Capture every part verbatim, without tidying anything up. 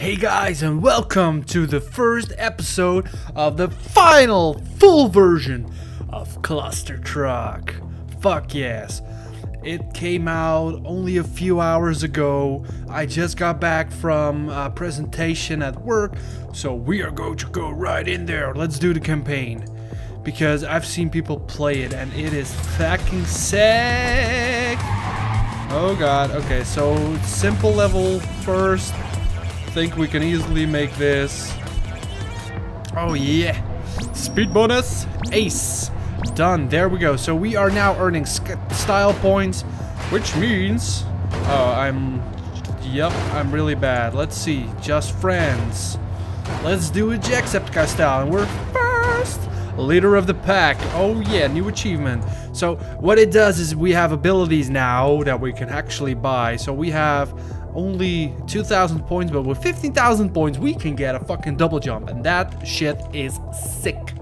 Hey guys, and welcome to the first episode of the final full version of Cluster Truck. Fuck yes. It came out only a few hours ago. I just got back from a presentation at work, so we are going to go right in there. Let's do the campaign, because I've seen people play it and it is fucking sick. Oh god. Okay, so simple level first. I think we can easily make this. Oh yeah, speed bonus, ace, done. There we go. So we are now earning style points, which means oh I'm yep I'm really bad. Let's see, just friends. Let's do a Jacksepticeye style, and we're first leader of the pack. Oh yeah, new achievement. So what it does is we have abilities now that we can actually buy. So we have only two thousand points, but with fifteen thousand points we can get a fucking double jump, and that shit is sick.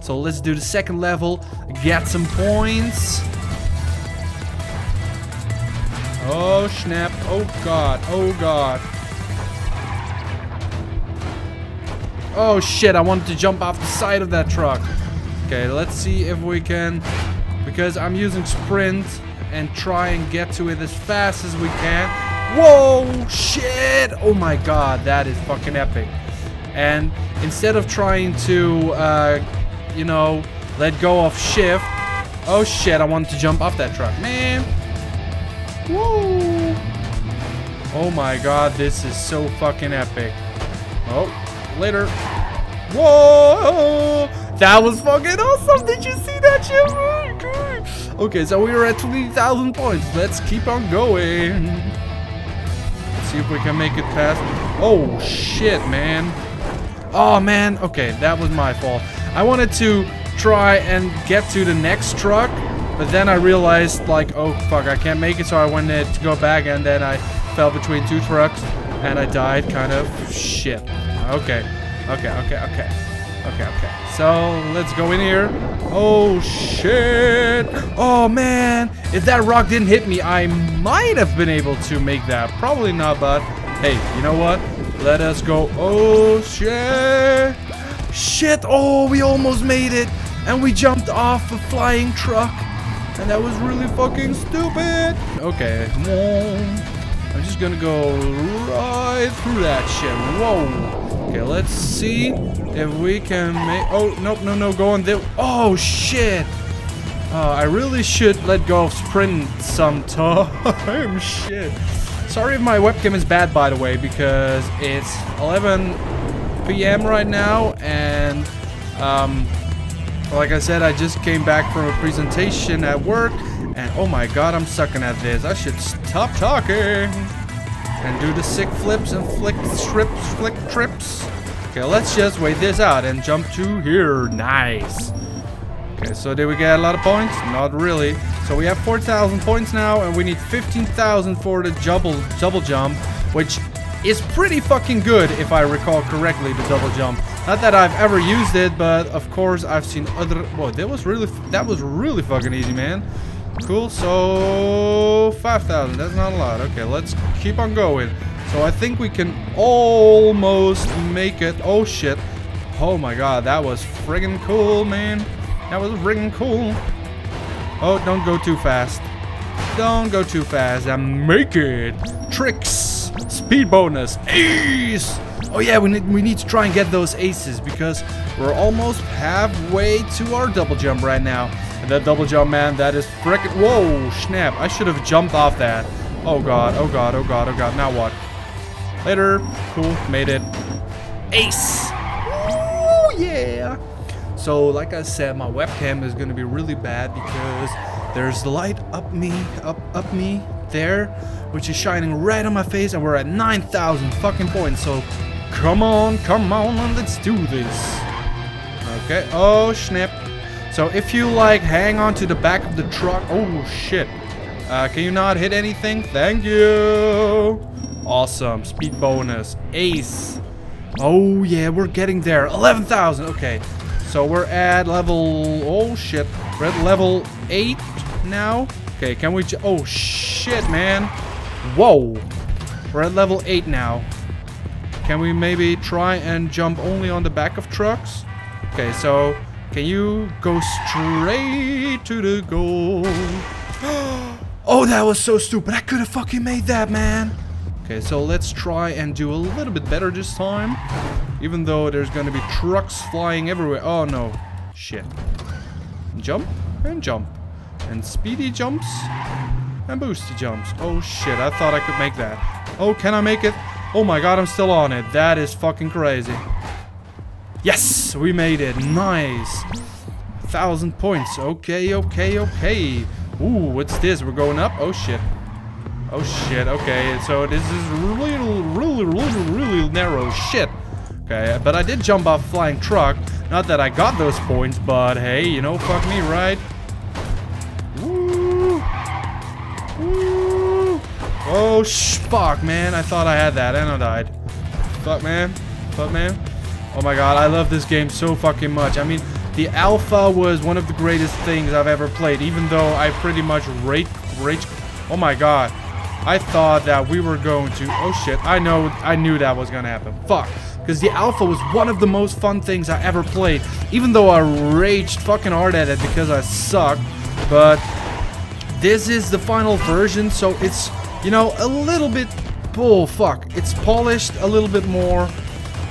So let's do the second level, get some points. Oh snap, oh god, oh god. Oh shit, I wanted to jump off the side of that truck. Okay, let's see if we can, because I'm using sprint and try and get to it as fast as we can. Whoa, shit, oh my god, that is fucking epic. And instead of trying to, uh, you know, let go of shift, oh shit, I wanted to jump off that truck, man. Woo. Oh my god, this is so fucking epic. Oh, later. Whoa, that was fucking awesome, did you see that shit? Okay, so we were at twenty thousand points, let's keep on going. See if we can make it past. Oh shit, man. Oh man, okay, that was my fault. I wanted to try and get to the next truck, but then I realized, like, oh fuck, I can't make it, so I went to go back, and then I fell between two trucks and I died, kind of. Shit. Okay, okay, okay, okay, okay, okay. So let's go in here. Oh shit. Oh man, if that rock didn't hit me, I might have been able to make that. Probably not, but hey, you know what? Let us go. Oh shit. Shit. Oh, we almost made it. And we jumped off a flying truck. And that was really fucking stupid. Okay. I'm just gonna go right through that shit. Whoa. Okay, let's see if we can make... Oh, nope, no, no, go on there. Oh, shit. Uh, I really should let go of sprint sometime. Shit. Sorry if my webcam is bad, by the way, because it's eleven p m right now. And, um, like I said, I just came back from a presentation at work. And, oh my god, I'm sucking at this. I should stop talking. And do the sick flips and flick strips, flick trips. Okay, let's just wait this out and jump to here. Nice. Okay, so did we get a lot of points? Not really. So we have four thousand points now, and we need fifteen thousand for the double, double jump, which is pretty fucking good, if I recall correctly, the double jump. Not that I've ever used it, but of course I've seen other... Whoa, that was really, that was really fucking easy, man. Cool, so five thousand, that's not a lot. Okay, let's keep on going. So I think we can almost make it. Oh shit. Oh my god, that was friggin' cool, man. That was friggin' cool. Oh, don't go too fast. Don't go too fast and make it. Tricks, speed bonus, ace. Oh yeah, we need, we need to try and get those aces, because we're almost halfway to our double jump right now. And that double jump, man, that is frickin'... Whoa, snap. I should have jumped off that. Oh god, oh god, oh god, oh god. Now what? Later. Cool, made it. Ace! Oh yeah! So, like I said, my webcam is gonna be really bad, because there's the light up me, up, up me, there, which is shining right on my face, and we're at nine thousand fucking points, so... Come on, come on, let's do this. Okay, oh snap. So if you like hang on to the back of the truck, oh shit. Uh, can you not hit anything? Thank you. Awesome, speed bonus, ace. Oh yeah, we're getting there, eleven thousand, okay. So we're at level, oh shit, we're at level eight now. Okay, can we, oh shit, man. Whoa, we're at level eight now. Can we maybe try and jump only on the back of trucks? Okay, so can you go straight to the goal? Oh, that was so stupid. I could have fucking made that, man. Okay, so let's try and do a little bit better this time. Even though there's gonna be trucks flying everywhere. Oh, no. Shit. Jump and jump. And speedy jumps. And boosty jumps. Oh, shit. I thought I could make that. Oh, can I make it? Oh, my God. I'm still on it. That is fucking crazy. Yes! We made it. Nice. A thousand points. Okay, okay, okay. Ooh, what's this? We're going up? Oh, shit. Oh shit, okay, so this is really, really, really, really narrow shit. Okay, but I did jump off flying truck. Not that I got those points, but hey, you know, fuck me, right? Woo! Woo! Oh, sh fuck, man, I thought I had that, and I died. Fuck, man. Fuck, man. Oh my God, I love this game so fucking much. I mean, the alpha was one of the greatest things I've ever played, even though I pretty much rage, rage, oh my God. I thought that we were going to... Oh, shit. I know. I knew that was going to happen. Fuck. Because the alpha was one of the most fun things I ever played. Even though I raged fucking hard at it because I suck. But this is the final version. So it's, you know, a little bit... Oh, fuck. It's polished a little bit more.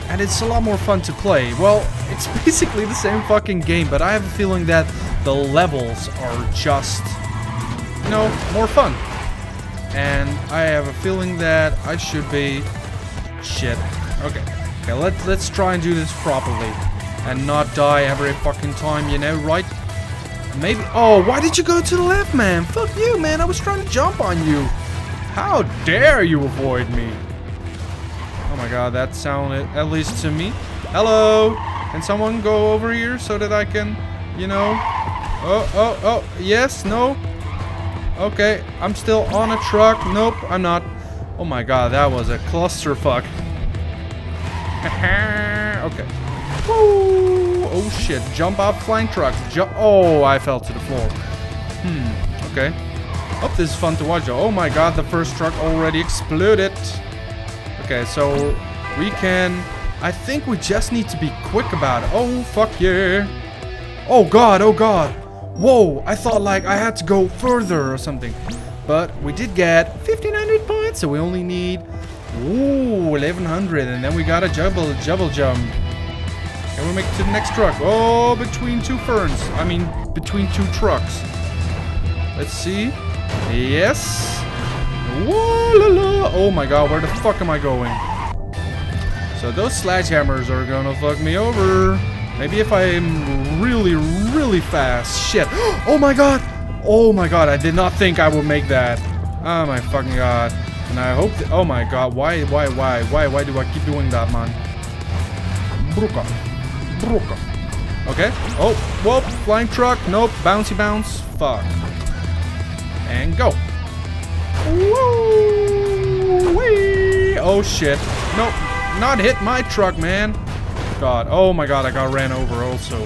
And it's a lot more fun to play. Well, it's basically the same fucking game. But I have a feeling that the levels are just, you know, more fun. And I have a feeling that I should be shit. Okay, okay. Let's let's try and do this properly, and not die every fucking time. You know, right? Maybe. Oh, why did you go to the left, man? Fuck you, man! I was trying to jump on you. How dare you avoid me? Oh my God, that sounded, at least to me. Hello. Can someone go over here so that I can, you know? Oh, oh, oh. Yes. No. Okay, I'm still on a truck. Nope, I'm not. Oh my God, that was a clusterfuck. Okay. Woo! Oh shit, jump off flying trucks. Jump. Oh, I fell to the floor. Hmm, okay. Oh, this is fun to watch. Oh my God, the first truck already exploded. Okay, so we can... I think we just need to be quick about it. Oh, fuck yeah. Oh God, oh God. Whoa, I thought like I had to go further or something. But we did get fifteen hundred points, so we only need, ooh, eleven hundred. And then we got a double, double jump. Can we make it to the next truck? Oh, between two ferns. I mean, between two trucks. Let's see. Yes. Whoa, la, la. Oh my God, where the fuck am I going? So those sledgehammers are gonna fuck me over. Maybe if I'm really, really fast. Shit. Oh my God. Oh my God. I did not think I would make that. Oh my fucking God. And I hope that... Oh my God. Why, why, why, why, why do I keep doing that, man? Bruka. Bruka. Okay. Oh. Whoa. Flying truck. Nope. Bouncy bounce. Fuck. And go. Woo. Wee. Oh shit. Nope. Not hit my truck, man. God. Oh my God, I got ran over also.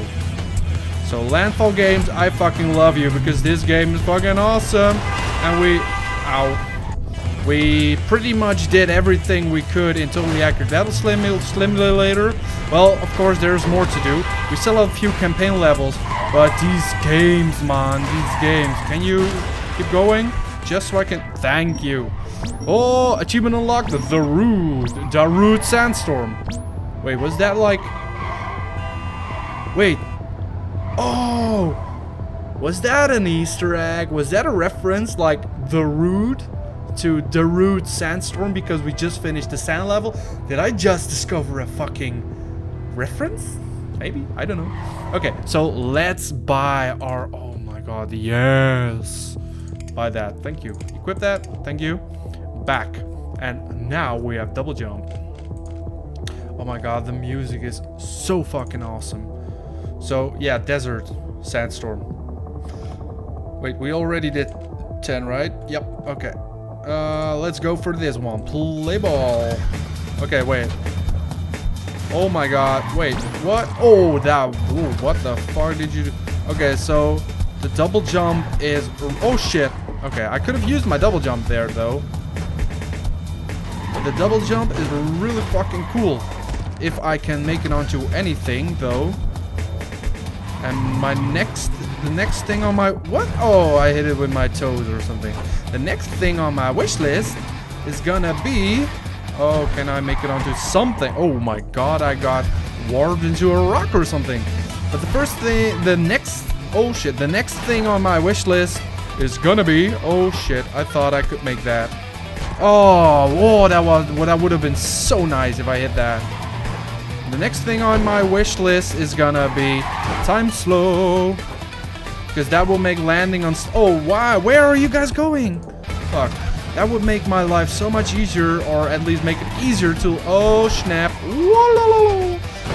So Landfall Games, I fucking love you because this game is fucking awesome. And we, ow, we pretty much did everything we could in Totally Accurate Battle Slimulator. Well, of course, there's more to do. We still have a few campaign levels, but these games, man, these games. Can you keep going? Just so I can, thank you. Oh, achievement unlocked, the Root, the Root Sandstorm. Wait, was that like... Wait. Oh! Was that an Easter egg? Was that a reference like the Root to the Root Sandstorm because we just finished the sand level? Did I just discover a fucking reference? Maybe? I don't know. Okay, so let's buy our... Oh my God, yes! Buy that. Thank you. Equip that. Thank you. Back. And now we have double jump. Oh my God, the music is so fucking awesome. So, yeah, desert, sandstorm. Wait, we already did ten, right? Yep, okay. Uh, let's go for this one. Play ball. Okay, wait. Oh my God, wait, what? Oh, that, ooh, what the fuck did you do? Okay, so the double jump is, oh shit. Okay, I could have used my double jump there, though. But the double jump is really fucking cool. If I can make it onto anything, though. And my next... The next thing on my... What? Oh, I hit it with my toes or something. The next thing on my wish list is gonna be... Oh, can I make it onto something? Oh my god, I got warped into a rock or something. But the first thing... The next... Oh shit, the next thing on my wish list is gonna be... Oh shit, I thought I could make that. Oh, whoa, that was... Well, that would have been so nice if I hit that. The next thing on my wish list is gonna be time slow, because that will make landing on... Oh, why? Where are you guys going? Fuck. That would make my life so much easier, or at least make it easier to... Oh, snap.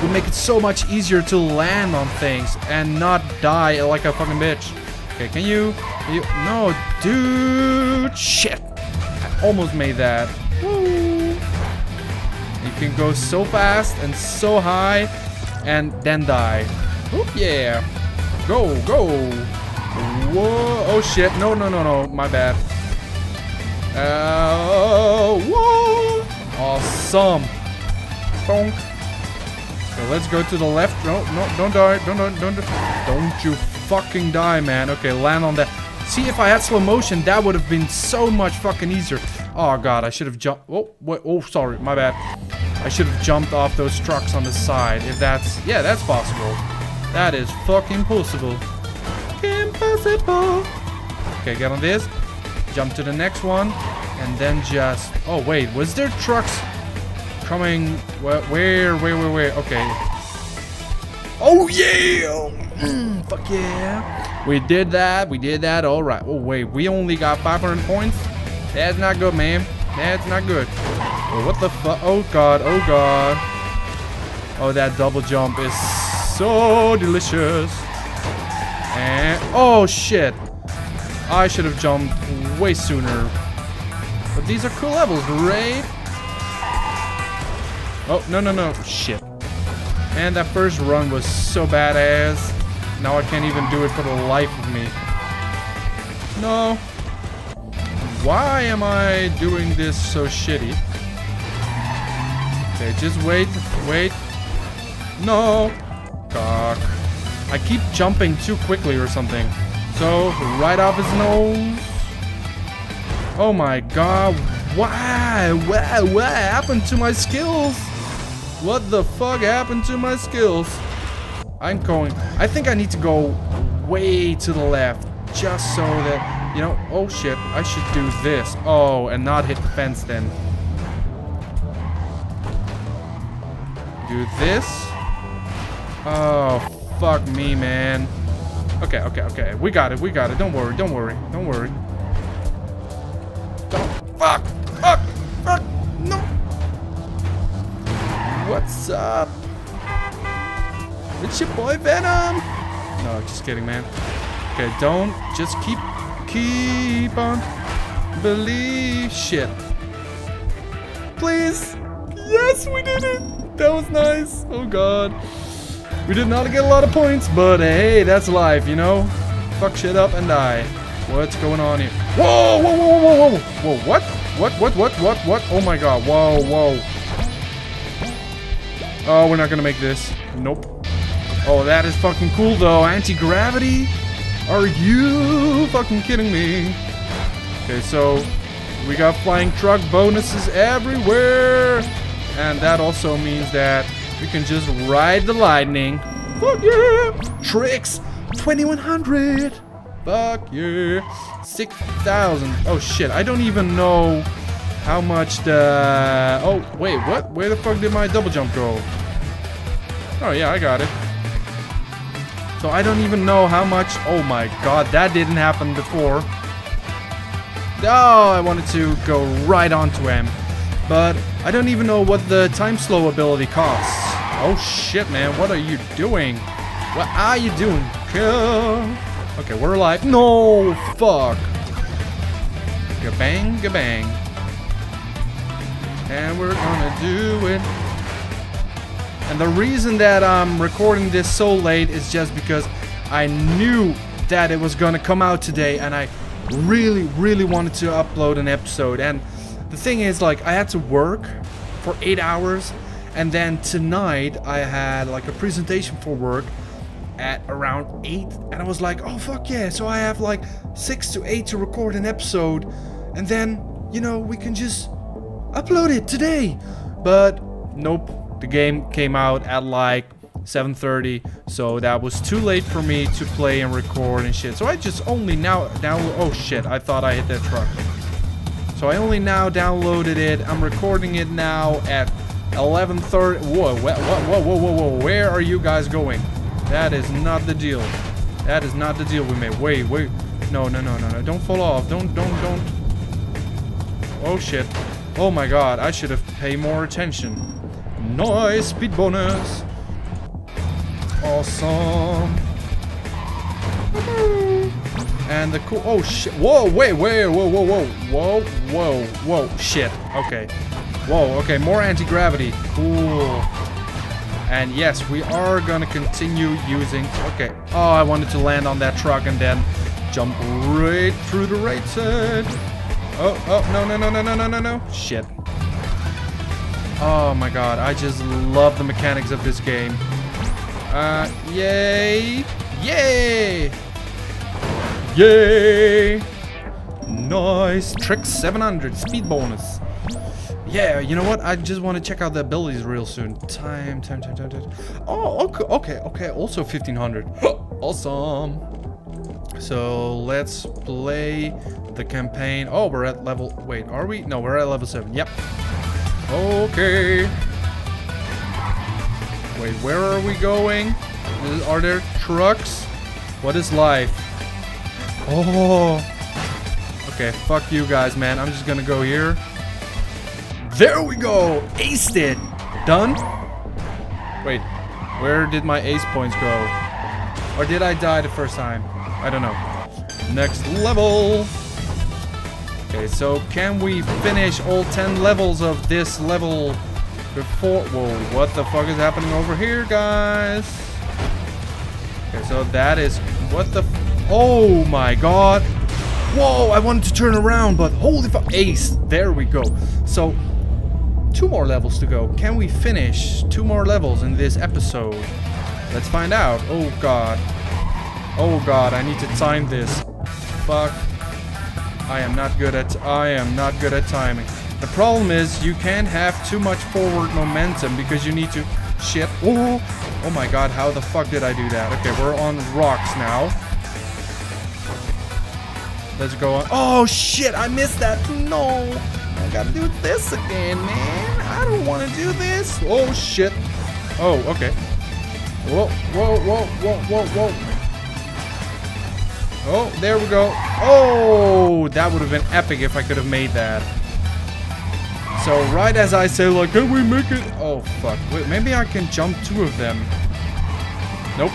Would make it so much easier to land on things and not die like a fucking bitch. Okay, can you... Can you no, dude. Shit. I almost made that. Woo. You can go so fast and so high and then die. Oop, yeah. Go, go. Whoa. Oh, shit. No, no, no, no. My bad. Uh, whoa. Awesome. Bonk. So let's go to the left. No, no, don't die. Don't, don't, don't, don't you fucking die, man. Okay, land on that. See, if I had slow motion, that would have been so much fucking easier. Oh, God. I should have jumped. Oh, wait. Oh, sorry. My bad. I should have jumped off those trucks on the side. If that's... Yeah, that's possible. That is fucking possible. Impossible. Okay, get on this. Jump to the next one. And then just... Oh, wait. Was there trucks coming... Where, where, where, where? where? Okay. Oh, yeah! Mm, fuck yeah. We did that. We did that. All right. Oh, wait. We only got five hundred points? That's not good, man. That's not good. Oh, what the fuck? Oh, God. Oh, God. Oh, that double jump is... So delicious. And oh shit, I should have jumped way sooner. But these are cool levels, right? Oh no no no shit. And that first run was so badass. Now I can't even do it for the life of me. No. Why am I doing this so shitty? Okay, just wait, wait. No. Cock. I keep jumping too quickly or something. So, right off his nose. Oh my god. Why? Why? What happened to my skills? What the fuck happened to my skills? I'm going. I think I need to go way to the left. Just so that, you know. Oh shit. I should do this. Oh, and not hit the fence then. Do this. Oh, fuck me, man. Okay, okay, okay. We got it, we got it. Don't worry, don't worry, don't worry. Don't. Fuck! Fuck! Fuck! No! What's up? It's your boy, Venom! No, just kidding, man. Okay, don't. Just keep... Keep on... Believe... Shit. Please! Yes, we did it! That was nice! Oh, God. We did not get a lot of points, but hey, that's life, you know? Fuck shit up and die. What's going on here? Whoa, whoa, whoa, whoa, whoa, whoa, what? What, what, what, what, what? Oh my god, whoa, whoa. Oh, we're not gonna make this. Nope. Oh, that is fucking cool though. Anti-gravity? Are you fucking kidding me? Okay, so we got flying truck bonuses everywhere. And that also means that we can just ride the lightning. Fuck yeah! Tricks! twenty-one hundred! Fuck yeah! six thousand! Oh shit, I don't even know how much the... Oh, wait, what? Where the fuck did my double jump go? Oh yeah, I got it. So I don't even know how much... Oh my god, that didn't happen before. Oh, I wanted to go right onto him. But I don't even know what the time slow ability costs. Oh shit, man, what are you doing? What are you doing? Kill. Okay, we're alive. No, fuck. Gabang, gabang. And we're gonna do it. And the reason that I'm recording this so late is just because I knew that it was gonna come out today and I really, really wanted to upload an episode. And The thing is, like, I had to work for eight hours, and then tonight I had like a presentation for work at around eight, and I was like, oh fuck yeah, so I have like six to eight to record an episode, and then, you know, we can just upload it today. But nope, the game came out at like seven thirty, so that was too late for me to play and record and shit. So I just only now now oh shit, I thought I hit that truck. So I only now downloaded it. I'm recording it now at eleven thirty. Whoa, whoa, whoa, whoa, whoa, whoa, where are you guys going? That is not the deal. That is not the deal we made. Wait, wait. No, no, no, no, no. Don't fall off. Don't, don't, don't. Oh shit. Oh my god, I should have paid more attention. Nice speed bonus. Awesome. And the cool. Oh shit. Whoa, wait, wait, whoa, whoa, whoa. Whoa, whoa, whoa. Shit. Okay. Whoa, okay. More anti-gravity. Cool. And yes, we are gonna continue using... Okay. Oh, I wanted to land on that truck and then jump right through the right side. Oh, oh, no, no, no, no, no, no, no, no. Shit. Oh my god, I just love the mechanics of this game. Uh, yay! Yay! Yay! Nice! Trick seven hundred, speed bonus. Yeah, you know what? I just want to check out the abilities real soon. Time, time, time, time, time. Oh, okay, okay, okay. Also fifteen hundred. Awesome. So let's play the campaign. Oh, we're at level... Wait, are we? No, we're at level seven. Yep. Okay. Wait, where are we going? Are there trucks? What is life? Oh. Okay, fuck you guys, man. I'm just gonna go here. There we go! Aced it! Done? Wait, where did my ace points go? Or did I die the first time? I don't know. Next level! Okay, so can we finish all ten levels of this level before... Whoa, what the fuck is happening over here, guys? Okay, so that is... What the... Oh my god! Whoa, I wanted to turn around, but holy fuck! Ace! There we go. So... two more levels to go. Can we finish two more levels in this episode? Let's find out. Oh god. Oh god, I need to time this. Fuck. I am not good at I am not good at timing. The problem is you can't have too much forward momentum because you need to shit. Oh, oh my god, how the fuck did I do that? Okay, we're on rocks now. Let's go on. Oh shit, I missed that. No. I gotta do this again, man. I don't want to do this. Oh shit. Oh, okay. Whoa, whoa, whoa, whoa, whoa, whoa. Oh, there we go. Oh, that would have been epic if I could have made that. So right as I say, like, can we make it? Oh fuck. Wait, maybe I can jump two of them. Nope.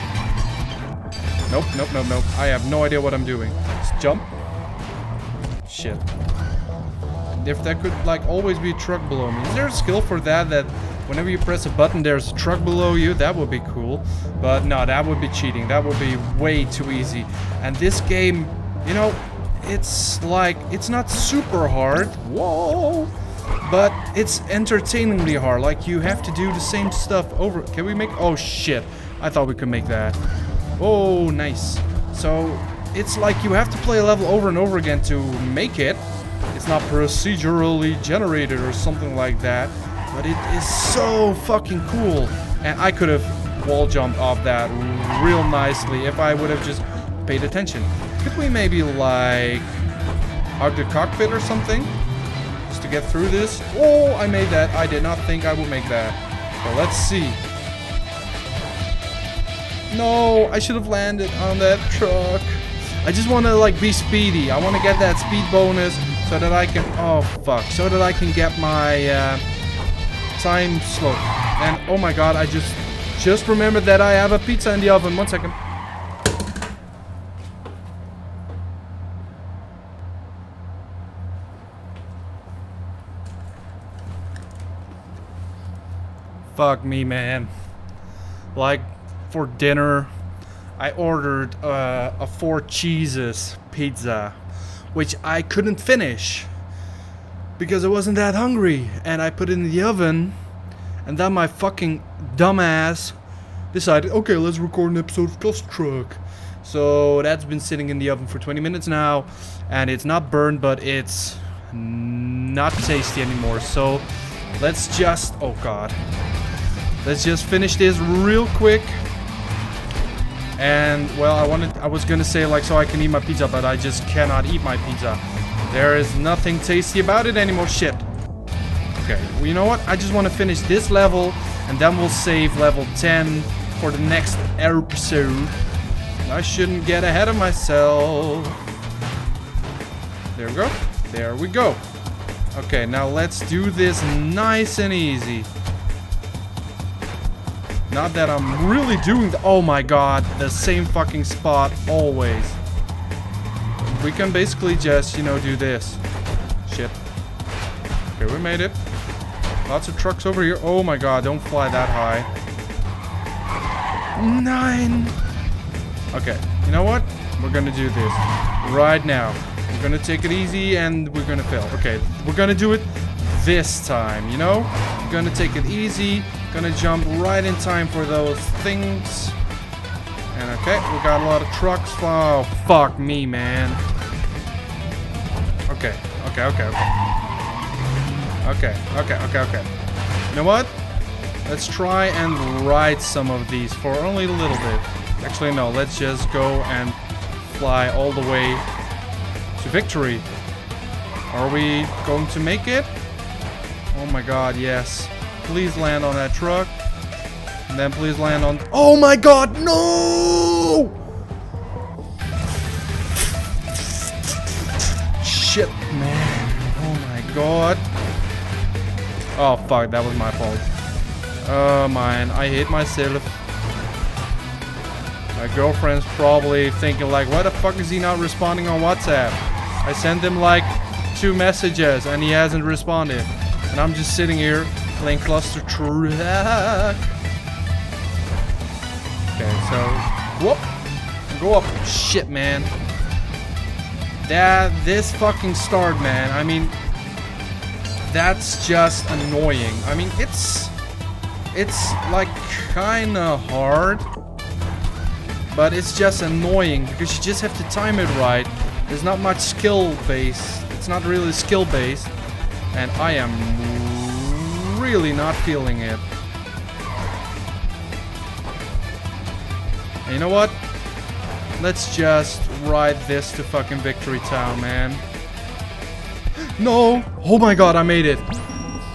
Nope, nope, nope, nope. I have no idea what I'm doing. Let's jump. Shit. If there could, like, always be a truck below me. Is there a skill for that, that whenever you press a button there's a truck below you? That would be cool. But no, that would be cheating. That would be way too easy. And this game, you know, it's like, it's not super hard. Whoa! But it's entertainingly hard. Like, you have to do the same stuff over... Can we make... Oh, shit. I thought we could make that. Oh, nice. So, it's like you have to play a level over and over again to make it. It's not procedurally generated or something like that, but it is so fucking cool. And I could have wall jumped off that real nicely if I would have just paid attention. Could we maybe like out the cockpit or something just to get through this? Oh, I made that. I did not think I would make that. So let's see. No, I should have landed on that truck. I just want to, like, be speedy. I want to get that speed bonus so that I can... Oh, fuck. So that I can get my uh, time slow. And, oh my god, I just... Just remembered that I have a pizza in the oven. One second. Fuck me, man. Like, for dinner... I ordered uh, a four cheeses pizza, which I couldn't finish. because I wasn't that hungry, and I put it in the oven, and then my fucking dumbass decided, okay, let's record an episode of Cluster Truck. So that's been sitting in the oven for twenty minutes now, and it's not burned, but it's not tasty anymore. So let's just, oh god, let's just finish this real quick. And well, I wanted, I was gonna say like, so I can eat my pizza, but I just cannot eat my pizza. There is nothing tasty about it anymore. Shit. Okay, well, you know what? I just want to finish this level, and then we'll save level ten for the next episode. I shouldn't get ahead of myself. There we go. There we go. Okay, now let's do this nice and easy. Not that I'm really doing the- oh my god, the same fucking spot always. We can basically just, you know, do this. Shit. Okay, we made it. Lots of trucks over here. Oh my god, don't fly that high. Nine! Okay, you know what? We're gonna do this right now. We're gonna take it easy and we're gonna fail. Okay, we're gonna do it this time, you know? We're gonna take it easy. Gonna jump right in time for those things. And okay, we got a lot of trucks. Oh, fuck me, man. Okay, okay, okay, okay. Okay, okay, okay, okay. You know what? Let's try and ride some of these for only a little bit. Actually, no, let's just go and fly all the way to victory. Are we going to make it? Oh my god, yes. Please land on that truck. And then please land on... oh my god, no! Shit, man. Oh my god. Oh, fuck, that was my fault. Oh, man, I hate myself. My girlfriend's probably thinking like, why the fuck is he not responding on WhatsApp? I sent him like two messages and he hasn't responded. And I'm just sitting here playing Cluster Truck. Okay, so whoop, go up. Shit, man. That this fucking start, man. I mean, that's just annoying. I mean, it's it's like kind of hard, but it's just annoying because you just have to time it right. There's not much skill based. It's not really skill based, and I am really not feeling it. And you know what? Let's just ride this to fucking Victory Town, man. No! Oh my god, I made it!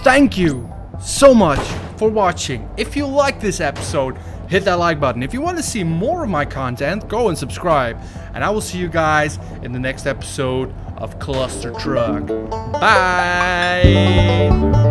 Thank you so much for watching. If you like this episode, hit that like button. If you want to see more of my content, go and subscribe. And I will see you guys in the next episode of Cluster Truck. Bye!